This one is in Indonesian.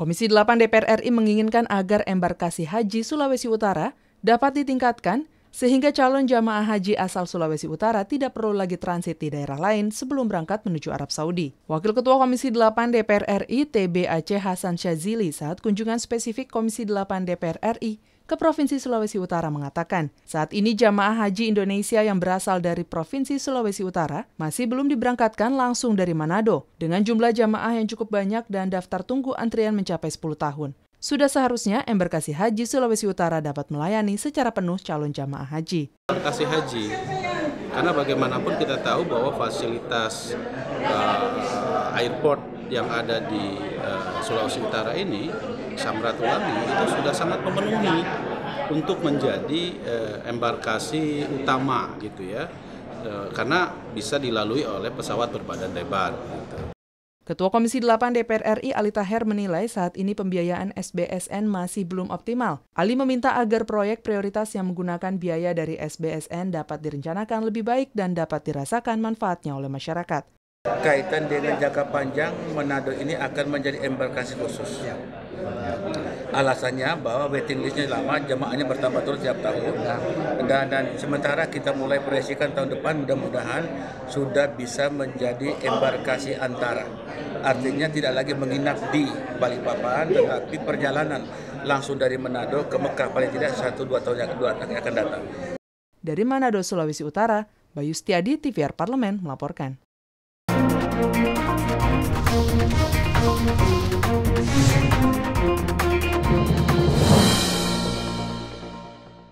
Komisi 8 DPR RI menginginkan agar embarkasi haji Sulawesi Utara dapat ditingkatkan sehingga calon jamaah haji asal Sulawesi Utara tidak perlu lagi transit di daerah lain sebelum berangkat menuju Arab Saudi. Wakil Ketua Komisi 8 DPR RI TB. Ace Hasan Syadzily saat kunjungan spesifik Komisi 8 DPR RI ke Provinsi Sulawesi Utara mengatakan, saat ini jamaah haji Indonesia yang berasal dari Provinsi Sulawesi Utara masih belum diberangkatkan langsung dari Manado dengan jumlah jamaah yang cukup banyak dan daftar tunggu antrian mencapai 10 tahun. Sudah seharusnya embarkasi haji Sulawesi Utara dapat melayani secara penuh calon jamaah haji. Embarkasi haji, karena bagaimanapun kita tahu bahwa fasilitas airport yang ada di Sulawesi Utara ini, Samratulangi, itu sudah sangat memenuhi untuk menjadi embarkasi utama gitu ya, karena bisa dilalui oleh pesawat berbadan lebar. Gitu. Ketua Komisi 8 DPR RI Ali Taher menilai saat ini pembiayaan SBSN masih belum optimal. Ali meminta agar proyek prioritas yang menggunakan biaya dari SBSN dapat direncanakan lebih baik dan dapat dirasakan manfaatnya oleh masyarakat. Kaitan dengan jangka panjang, Manado ini akan menjadi embarkasi khusus. Alasannya bahwa waiting listnya lama, jemaahnya bertambah terus tiap tahun. Dan sementara kita mulai proyeksikan tahun depan mudah-mudahan sudah bisa menjadi embarkasi antara. Artinya tidak lagi menginap di Balikpapan, tetapi perjalanan langsung dari Manado ke Mekah paling tidak 1-2 tahun yang akan datang. Dari Manado, Sulawesi Utara, Bayu Setiadi, TVR Parlemen melaporkan.